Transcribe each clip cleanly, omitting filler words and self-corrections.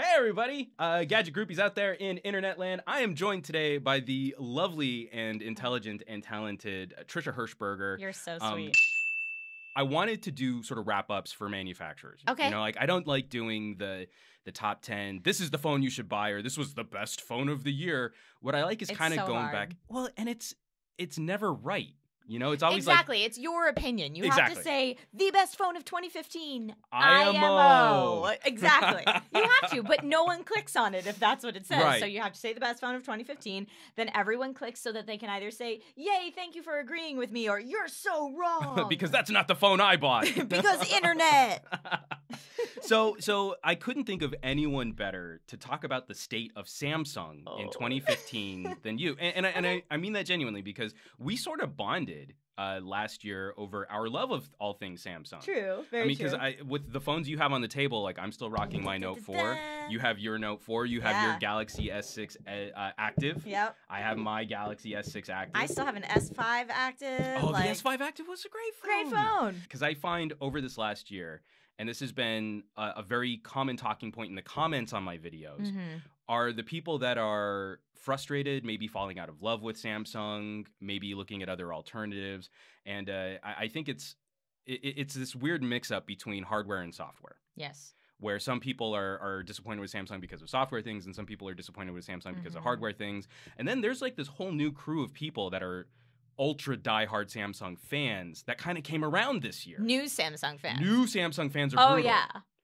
Hey everybody, gadget groupies out there in internet land. I am joined today by the lovely and intelligent and talented Trisha Hershberger. You're so sweet. I wanted to do sort of wrap-ups for manufacturers. Okay. You know, like I don't like doing the top 10. This is the phone you should buy, or this was the best phone of the year. What I like is kind of so going hard. Back. Well, and it's never right. You know, it's always exactly. Like, it's your opinion. You have to say the best phone of 2015. IMO. Exactly. You have to, but no one clicks on it if that's what it says. Right. So you have to say the best phone of 2015. Then everyone clicks so that they can either say, "Yay, thank you for agreeing with me," or "You're so wrong." Because that's not the phone I bought. Because internet. So I couldn't think of anyone better to talk about the state of Samsung in 2015 than you. And I mean that genuinely, because we sort of bonded last year over our love of all things Samsung. True, very true. I mean, because with the phones you have on the table, like I'm still rocking my Note 4. You have your Note 4. You have your Galaxy S6 Active. Yep. I have my Galaxy S6 Active. I still have an S5 Active. Oh, like, the S5 Active was a great phone. Great phone. Because I find over this last year, and this has been a very common talking point in the comments on my videos, are the people that are frustrated, maybe falling out of love with Samsung, maybe looking at other alternatives. And I think it's this weird mix-up between hardware and software. Yes. Where some people are disappointed with Samsung because of software things, and some people are disappointed with Samsung because of hardware things. And then there's like this whole new crew of people that are ultra diehard Samsung fans that kind of came around this year. New Samsung fans. New Samsung fans are brutal.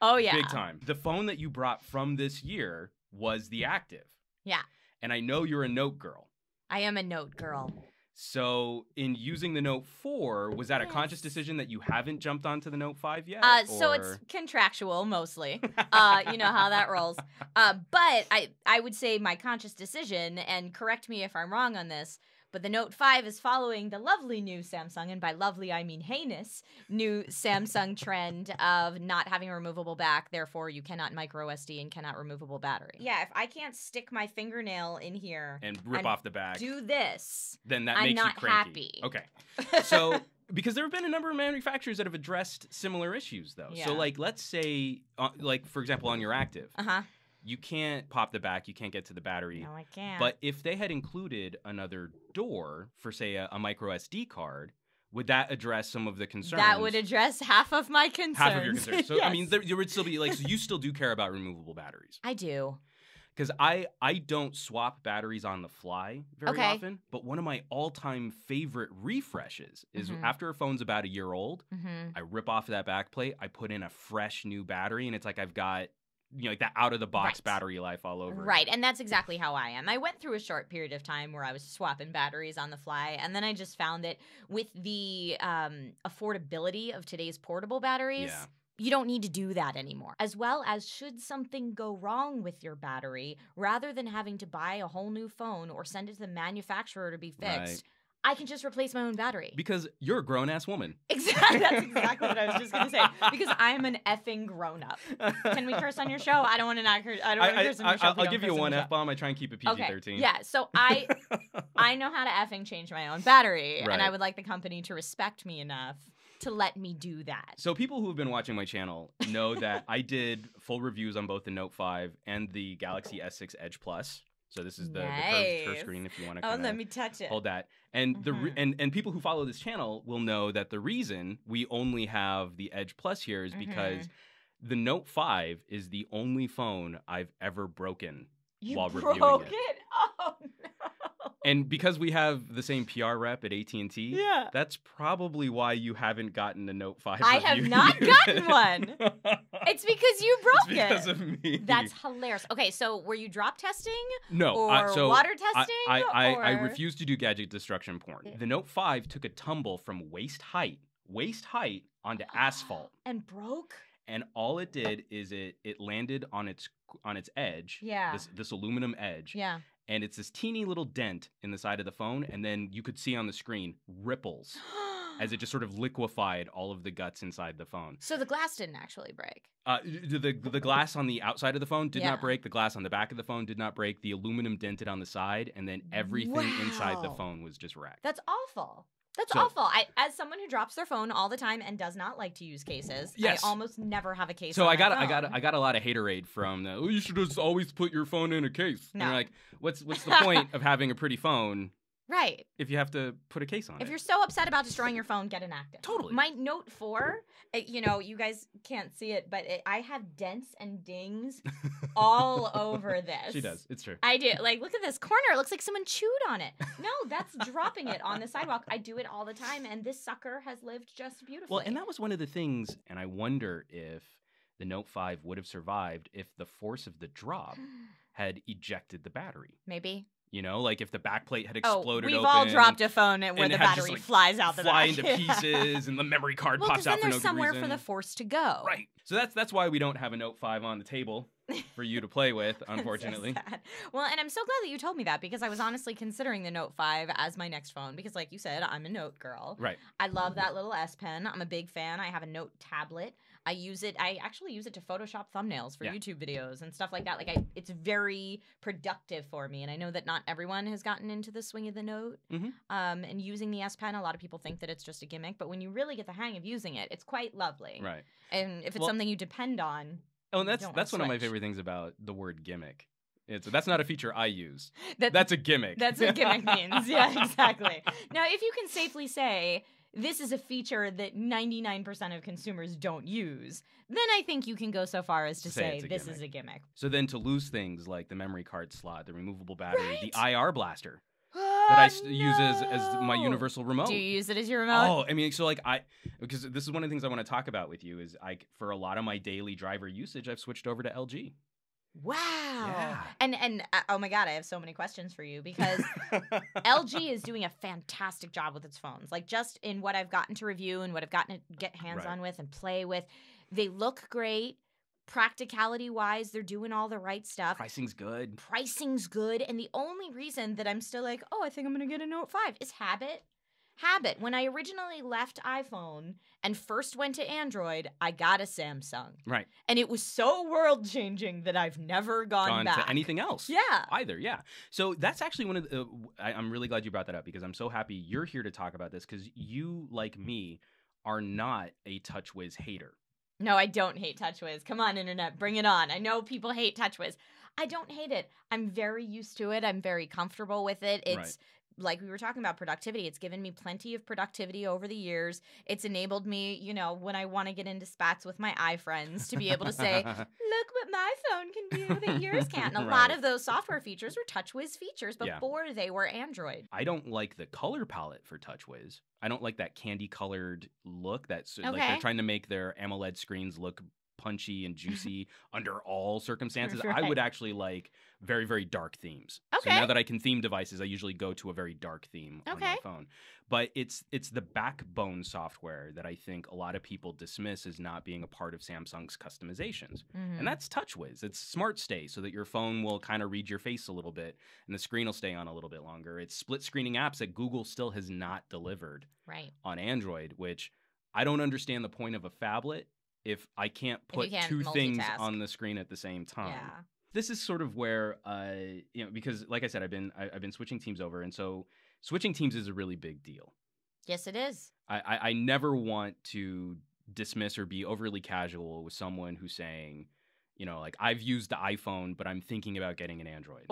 Oh, yeah. Big time. The phone that you brought from this year was the Active. Yeah. And I know you're a Note girl. I am a Note girl. So in using the Note 4, was that a conscious decision that you haven't jumped onto the Note 5 yet? So it's contractual mostly. You know how that rolls. But I would say my conscious decision, and correct me if I'm wrong on this, but the Note 5 is following the lovely new Samsung, and by lovely I mean heinous, new Samsung trend of not having a removable back, therefore you cannot micro SD and cannot removable battery. Yeah, if I can't stick my fingernail in here and rip off the back, do this, then that makes you cranky. I'm not happy. Okay. So, because there have been a number of manufacturers that have addressed similar issues, though. Yeah. So, like, let's say, like, for example, on your Active. You can't pop the back. You can't get to the battery. No, I can't. But if they had included another door for, say, a micro SD card, would that address some of the concerns? That would address half of my concerns. Half of your concerns. So, yes. I mean, there would still be, like, so you still do care about removable batteries. I do. Because I don't swap batteries on the fly very often, but one of my all-time favorite refreshes is after a phone's about a year old, I rip off that back plate, I put in a fresh new battery, and it's like I've got, you know, like that out-of-the-box battery life all over. Right, and that's exactly how I am. I went through a short period of time where I was swapping batteries on the fly, and then I just found that with the affordability of today's portable batteries, you don't need to do that anymore. As well as, should something go wrong with your battery, rather than having to buy a whole new phone or send it to the manufacturer to be fixed, I can just replace my own battery. Because you're a grown-ass woman. Exactly. That's exactly what I was just going to say. Because I'm an effing grown-up. Can we curse on your show? I don't want to not curse. I don't want to curse on your show. I'll give you one F-bomb. I try and keep it PG-13. Okay. Yeah, so I know how to effing change my own battery. Right. And I would like the company to respect me enough to let me do that. So people who have been watching my channel know that I did full reviews on both the Note 5 and the Galaxy S6 Edge+. So this is the curved screen if you want to. Oh, let me touch it. Hold that. And and people who follow this channel will know that the reason we only have the Edge Plus here is because the Note 5 is the only phone I've ever broken while reviewing it. You broke it? Oh, no. And because we have the same PR rep at AT&T, that's probably why you haven't gotten a Note 5. I have not gotten one. It's because you broke it. It's because of me. That's hilarious. Okay, so were you drop testing? No. Or so water testing? I refuse to do gadget destruction porn. The Note 5 took a tumble from waist height onto asphalt. And broke? And all it did is it landed on its edge. Yeah. This aluminum edge. Yeah. And it's this teeny little dent in the side of the phone, and then you could see on the screen ripples as it just sort of liquefied all of the guts inside the phone. So the glass didn't actually break. The glass on the outside of the phone did not break. The glass on the back of the phone did not break. The aluminum dented on the side, and then everything inside the phone was just wrecked. That's awful. That's awful. As someone who drops their phone all the time and does not like to use cases, I almost never have a case. So I got a lot of haterade from the, oh, you should just always put your phone in a case. No. And you're like, what's the point of having a pretty phone? Right. If you have to put a case on it. If you're so upset about destroying your phone, get an active. Totally. My Note 4, you know, you guys can't see it, but I have dents and dings all over this. She does. It's true. I do. Like, look at this corner. It looks like someone chewed on it. No, that's dropping it on the sidewalk. I do it all the time, and this sucker has lived just beautifully. Well, and that was one of the things, and I wonder if the Note 5 would have survived if the force of the drop had ejected the battery. Maybe. You know, like if the backplate had exploded open. We've all dropped a phone where the battery like flies out the back. Fly into pieces and the memory card pops out for no good reason. Well, because then there's somewhere for the force to go. Right. So that's why we don't have a Note 5 on the table for you to play with, unfortunately. So sad. Well, and I'm so glad that you told me that because I was honestly considering the Note 5 as my next phone because like you said, I'm a Note girl. Right. I love that little S Pen. I'm a big fan. I have a Note tablet. I use it. I actually use it to Photoshop thumbnails for YouTube videos and stuff like that. Like, it's very productive for me. And I know that not everyone has gotten into the swing of the Note. And using the S Pen, a lot of people think that it's just a gimmick. But when you really get the hang of using it, it's quite lovely. Right. And if it's something you depend on, oh, and that's one of my favorite things about the word gimmick. That's not a feature I use. That's a gimmick. That's what gimmick means. Yeah, exactly. Now, if you can safely say, this is a feature that 99% of consumers don't use, then I think you can go so far as to say this is a gimmick. So then to lose things like the memory card slot, the removable battery, the IR blaster that I use as my universal remote. Do you use it as your remote? Oh, I mean, so like because this is one of the things I want to talk about with you is for a lot of my daily driver usage, I've switched over to LG. Wow. Yeah. And oh my God, I have so many questions for you because LG is doing a fantastic job with its phones. Like just in what I've gotten to review and what I've gotten to get hands on with and play with, they look great. Practicality-wise, they're doing all the right stuff. Pricing's good. Pricing's good. And the only reason that I'm still like, oh, I think I'm going to get a Note 5 is habit. Habit. When I originally left iPhone and first went to Android, I got a Samsung. Right. And it was so world-changing that I've never gone back. To anything else. Yeah. Either, yeah. So that's actually one of the I'm really glad you brought that up because I'm so happy you're here to talk about this because you, like me, are not a TouchWiz hater. No, I don't hate TouchWiz. Come on, Internet. Bring it on. I know people hate TouchWiz. I don't hate it. I'm very used to it. I'm very comfortable with it. It's like we were talking about productivity. It's given me plenty of productivity over the years. It's enabled me, you know, when I want to get into spats with my iFriends to be able to say, look what my phone can do that yours can't. And a lot of those software features were TouchWiz features before they were Android. I don't like the color palette for TouchWiz. I don't like that candy-colored look. That's like they're trying to make their AMOLED screens look punchy and juicy under all circumstances. I would actually like very, very dark themes. So now that I can theme devices, I usually go to a very dark theme on my phone. But it's the backbone software that I think a lot of people dismiss as not being a part of Samsung's customizations. And that's TouchWiz. It's Smart Stay so that your phone will kind of read your face a little bit and the screen will stay on a little bit longer. It's split screening apps that Google still has not delivered on Android, which I don't understand the point of a phablet if I can't put two things on the screen at the same time. This is sort of where, you know, because like I said, I've been switching teams over. And so switching teams is a really big deal. Yes, it is. I never want to dismiss or be overly casual with someone who's saying, you know, like, I've used the iPhone, but I'm thinking about getting an Android.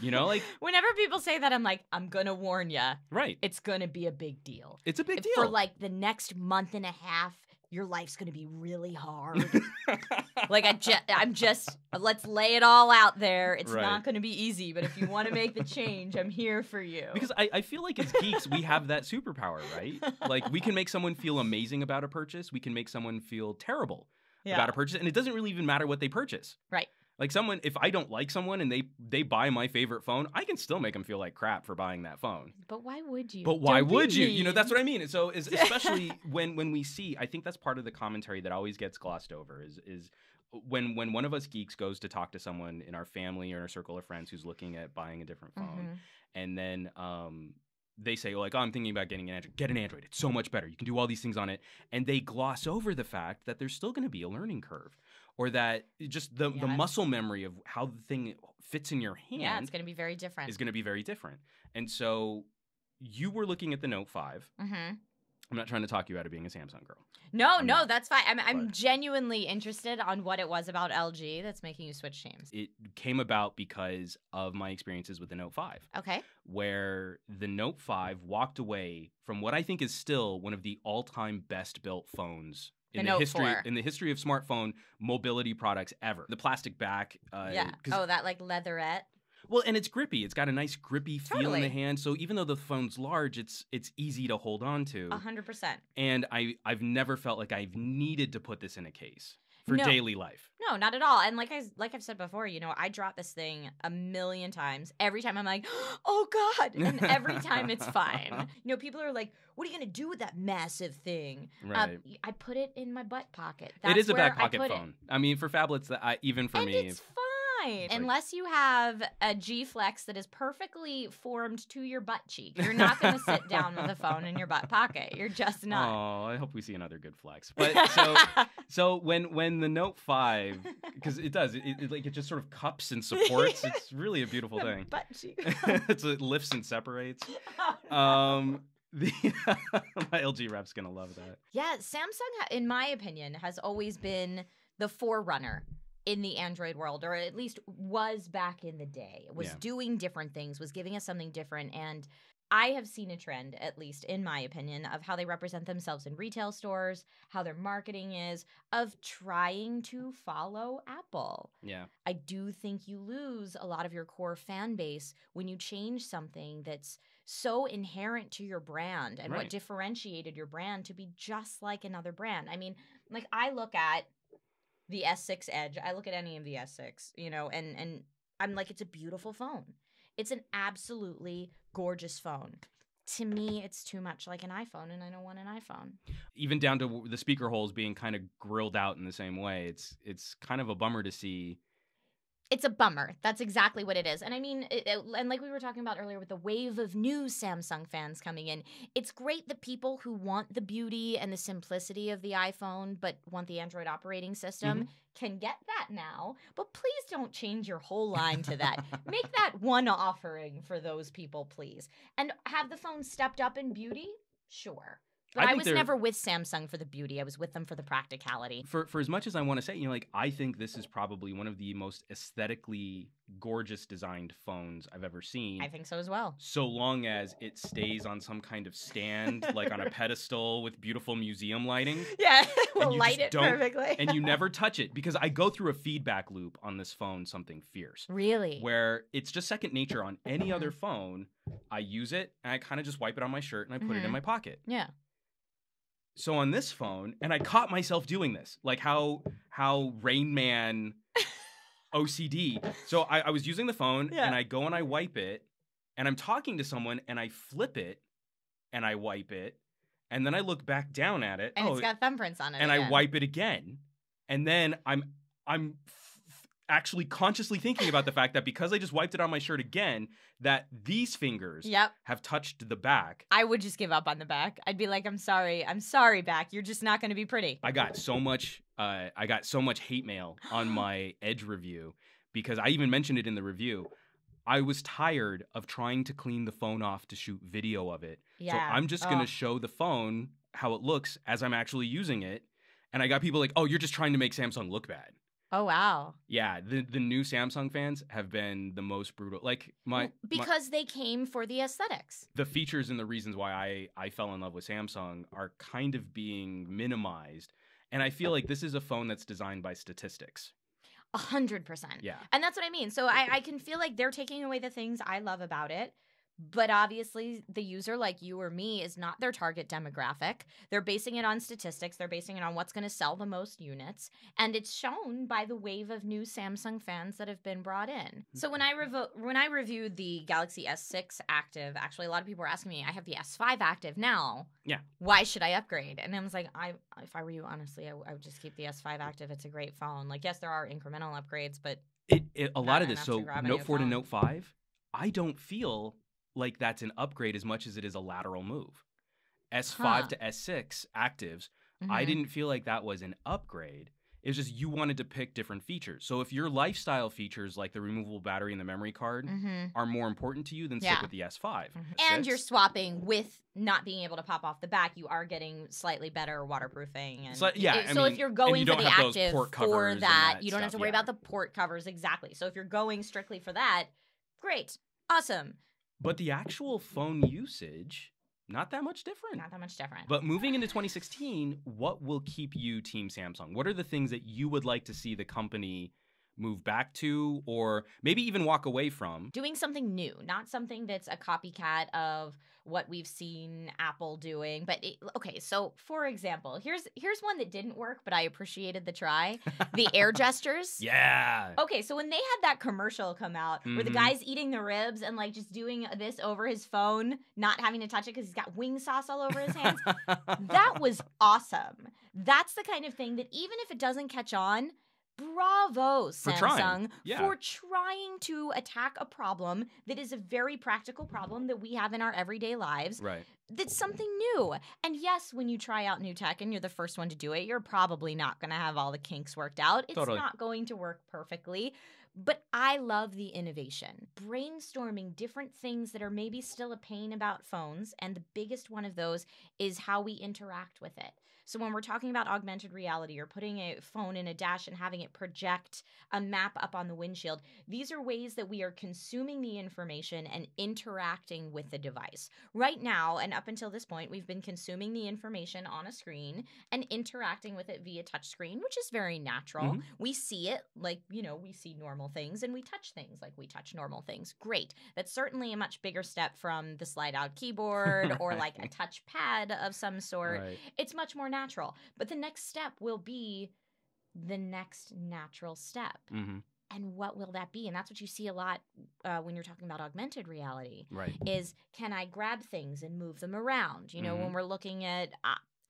You know, like, whenever people say that, I'm like, I'm going to warn you. Right. It's going to be a big deal. It's a big deal. For like the next month and a half, your life's going to be really hard. Like, I'm just, let's lay it all out there. It's not going to be easy, but if you want to make the change, I'm here for you. Because I feel like as geeks, we have that superpower, right? Like, we can make someone feel amazing about a purchase. We can make someone feel terrible about a purchase. And it doesn't really even matter what they purchase. Right. Like, someone, if I don't like someone and they buy my favorite phone, I can still make them feel like crap for buying that phone. But why would you? But why would you? You know, that's what I mean. And so, especially when we see, I think that's part of the commentary that always gets glossed over is when one of us geeks goes to talk to someone in our family or in our circle of friends who's looking at buying a different phone, and then they say, like, oh, I'm thinking about getting an Android. Get an Android. It's so much better. You can do all these things on it. And they gloss over the fact that there's still going to be a learning curve. Or that just the muscle memory of how the thing fits in your hand. Yeah, it's going to be very different. And so you were looking at the Note 5. Mm-hmm. I'm not trying to talk you out of being a Samsung girl. No, that's fine. I'm genuinely interested on what it was about LG that's making you switch teams. It came about because of my experiences with the Note 5. Okay. Where the Note 5 walked away from what I think is still one of the all-time best-built phones in the history 4. In the history of smartphone mobility products ever. The plastic back. Yeah. Oh, that like leatherette. Well, and it's grippy. It's got a nice grippy feel in the hand. So even though the phone's large, it's easy to hold on to. 100%. And I've never felt like I've needed to put this in a case for daily life. No, not at all. And like I've said before, you know, I drop this thing a million times. Every time I'm like, oh God. And every time it's fine. You know, people are like, what are you going to do with that massive thing? Right. I put it in my butt pocket. That's it is a back pocket phone. I mean, for phablets, even for me. It's fun. Unless you have a G Flex that is perfectly formed to your butt cheek. You're not going to sit down with a phone in your butt pocket. You're just not. Oh, I hope we see another good flex. But so when the Note 5, because it does, it just sort of cups and supports. It's really a beautiful thing. Butt cheek. So it lifts and separates. Oh, no. My LG rep's going to love that. Yeah, Samsung, in my opinion, has always been the forerunner in the Android world, or at least was back in the day. It was doing different things, was giving us something different. And I have seen a trend, at least in my opinion, of how they represent themselves in retail stores, how their marketing is, of trying to follow Apple. Yeah. I do think you lose a lot of your core fan base when you change something that's so inherent to your brand and what differentiated your brand to be just like another brand. I mean, like I look at the S6 Edge. I look at any of the S6, you know, and I'm like, it's a beautiful phone. It's an absolutely gorgeous phone. To me, it's too much like an iPhone, and I don't want an iPhone. Even down to the speaker holes being kind of grilled out in the same way. It's kind of a bummer to see. It's a bummer. That's exactly what it is. And I mean, and like we were talking about earlier with the wave of new Samsung fans coming in, it's great that people who want the beauty and the simplicity of the iPhone but want the Android operating system can get that now. But please don't change your whole line to that. Make that one offering for those people, please. And have the phone stepped up in beauty? Sure. But I was never with Samsung for the beauty. I was with them for the practicality. For as much as I want to say, you know, like I think this is probably one of the most aesthetically gorgeous designed phones I've ever seen. I think so as well. So long as it stays on some kind of stand, like on a pedestal with beautiful museum lighting. Yeah, we'll light it perfectly. And you never touch it, because I go through a feedback loop on this phone, something fierce. Really? Where it's just second nature on any other phone. I use it and I kind of just wipe it on my shirt and I put it in my pocket. Yeah. So on this phone, and I caught myself doing this, like how Rain Man OCD. So I was using the phone, and I go and I wipe it, and I'm talking to someone, and I flip it, and I wipe it, and then I look back down at it. And it's got thumbprints on it. And I wipe it again. And then I'm actually consciously thinking about the fact that because I just wiped it on my shirt again, that these fingers have touched the back. I would just give up on the back. I'd be like, I'm sorry, back. You're just not going to be pretty. I got so much hate mail on my Edge review, because I even mentioned it in the review. I was tired of trying to clean the phone off to shoot video of it. Yeah. So I'm just going to show the phone how it looks as I'm actually using it. And I got people like, oh, you're just trying to make Samsung look bad. Oh, wow. Yeah, the new Samsung fans have been the most brutal. Like Because they came for the aesthetics. The features and the reasons why I fell in love with Samsung are kind of being minimized. And I feel like this is a phone that's designed by statistics. 100%. Yeah. And that's what I mean. So I can feel like they're taking away the things I love about it. But obviously, the user like you or me is not their target demographic. They're basing it on statistics. They're basing it on what's going to sell the most units. And it's shown by the wave of new Samsung fans that have been brought in. So when I reviewed the Galaxy S6 Active, actually, a lot of people were asking me, I have the S5 Active now. Yeah. Why should I upgrade? And I was like, if I were you, honestly, I would just keep the S5 Active. It's a great phone. Like, yes, there are incremental upgrades, but a lot of this. So Note 4 to Note 5, I don't feel like that's an upgrade as much as it is a lateral move. S5 to S6 Actives, I didn't feel like that was an upgrade. It's just you wanted to pick different features. So if your lifestyle features like the removable battery and the memory card are more important to you, then stick with the S5. And you're swapping with not being able to pop off the back. You are getting slightly better waterproofing. And so I mean, if you're going for the Active for that, you don't have to worry about the port covers. Exactly. So if you're going strictly for that, great. Awesome. But the actual phone usage... not that much different. Not that much different. But moving into 2016, what will keep you Team Samsung? What are the things that you would like to see the company move back to, or maybe even walk away from? Doing something new, not something that's a copycat of what we've seen Apple doing. But it, okay, so for example, here's one that didn't work, but I appreciated the try. The air gestures. Yeah. Okay, so when they had that commercial come out where the guy's eating the ribs and like just doing this over his phone, not having to touch it because he's got wing sauce all over his hands, that was awesome. That's the kind of thing that even if it doesn't catch on, bravo, Samsung, for trying to attack a problem that is a very practical problem that we have in our everyday lives. Right. That's something new. And yes, when you try out new tech and you're the first one to do it, you're probably not going to have all the kinks worked out. It's not going to work perfectly. But I love the innovation. Brainstorming different things that are maybe still a pain about phones, and the biggest one of those is how we interact with it. So when we're talking about augmented reality or putting a phone in a dash and having it project a map up on the windshield, these are ways that we are consuming the information and interacting with the device. Right now, and up until this point, we've been consuming the information on a screen and interacting with it via touchscreen, which is very natural. We see it like, you know, we see normal things, and we touch things like we touch normal things. Great. That's certainly a much bigger step from the slide-out keyboard or like a touch pad of some sort. It's much more natural. But the next step will be the next natural step. And what will that be? And that's what you see a lot when you're talking about augmented reality. Is, can I grab things and move them around? You know, when we're looking at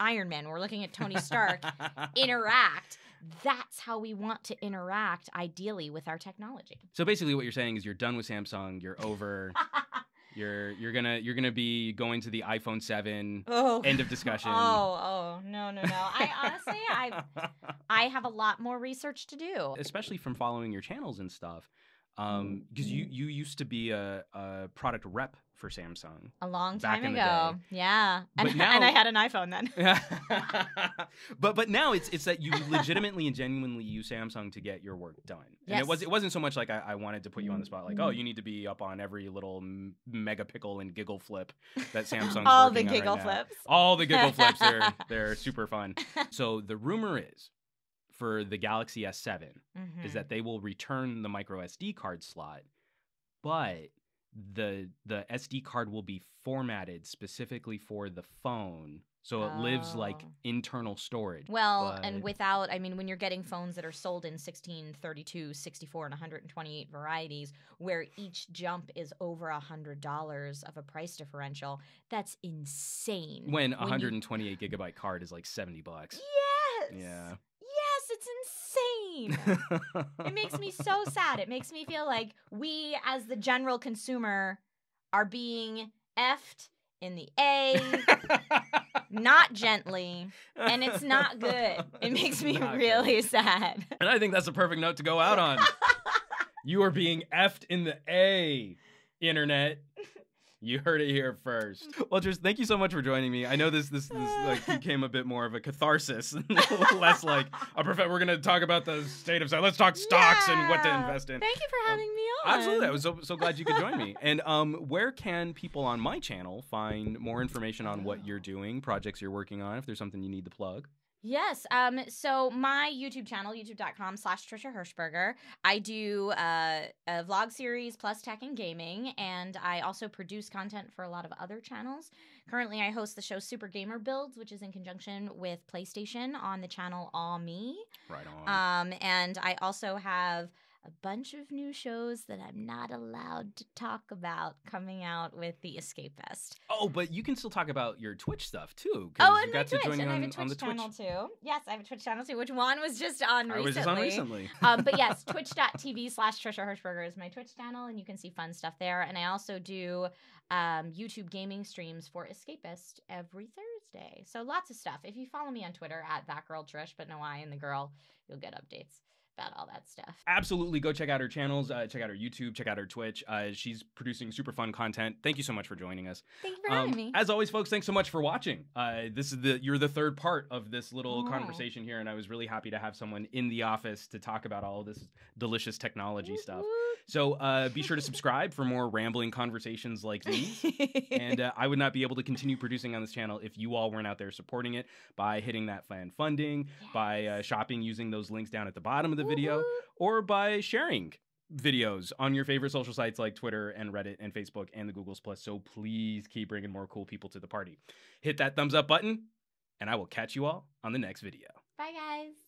Iron Man, we're looking at Tony Stark interact. That's how we want to interact, ideally, with our technology. So basically, what you're saying is you're done with Samsung. You're over. You're gonna be going to the iPhone 7. End of discussion. No. I honestly, I have a lot more research to do, especially from following your channels and stuff, because you used to be a product rep for Samsung a long time ago. And I had an iPhone then. But now it's that you legitimately and genuinely use Samsung to get your work done. And it wasn't so much like I wanted to put you on the spot, like, oh, you need to be up on every little megapixel and giggle flip that Samsung's all the giggle flips. All the giggle flips. They're super fun. So the rumor is for the Galaxy S7 is that they will return the micro SD card slot, but the SD card will be formatted specifically for the phone, so it lives like internal storage. And without, I mean, when you're getting phones that are sold in 16, 32, 64, and 128 varieties, where each jump is over $100 of a price differential, that's insane. When a 128 gigabyte card is like $70. Yes. Yeah. It's insane. It makes me so sad. It makes me feel like we, as the general consumer, are being effed in the A, not gently, and it's not good. It makes me really sad. And I think that's the perfect note to go out on. You are being effed in the A, Internet. You heard it here first. Well, Trish, thank you so much for joining me. I know this like became a bit more of a catharsis, and less like a perfect. We're gonna talk about the state of let's talk stocks and what to invest in. Thank you for having me on. Absolutely, I was so glad you could join me. And where can people on my channel find more information on what you're doing, projects you're working on, if there's something you need to plug? Yes. So my YouTube channel, youtube.com/TrishaHershberger. I do a vlog series plus tech and gaming, and I also produce content for a lot of other channels. Currently, I host the show Super Gamer Builds, which is in conjunction with PlayStation on the channel All Me. Right on. And I also have a bunch of new shows that I'm not allowed to talk about coming out with The Escapist. Oh, but you can still talk about your Twitch stuff too. Oh, and my Twitch. And I have a Twitch channel too. Yes, I have a Twitch channel too, which Juan was just on recently. I was just on recently. But yes, twitch.tv/TrishaHershberger is my Twitch channel, and you can see fun stuff there. And I also do YouTube gaming streams for Escapist every Thursday. Tuesday. So lots of stuff. If you follow me on Twitter at ThatGirlTrish, but no I in the girl, you'll get updates about all that stuff. Absolutely. Go check out her channels. Check out her YouTube. Check out her Twitch. She's producing super fun content. Thank you so much for joining us. Thank you for having me. As always, folks, thanks so much for watching. This is the third part of this little conversation here, and I was really happy to have someone in the office to talk about all of this delicious technology stuff. So be sure to subscribe for more rambling conversations like these. And I would not be able to continue producing on this channel if you all weren't out there supporting it by hitting that fan funding, by shopping using those links down at the bottom of the video, or by sharing videos on your favorite social sites like Twitter and Reddit and Facebook and the Google Plus. So please keep bringing more cool people to the party. Hit that thumbs up button, and I will catch you all on the next video. Bye, guys.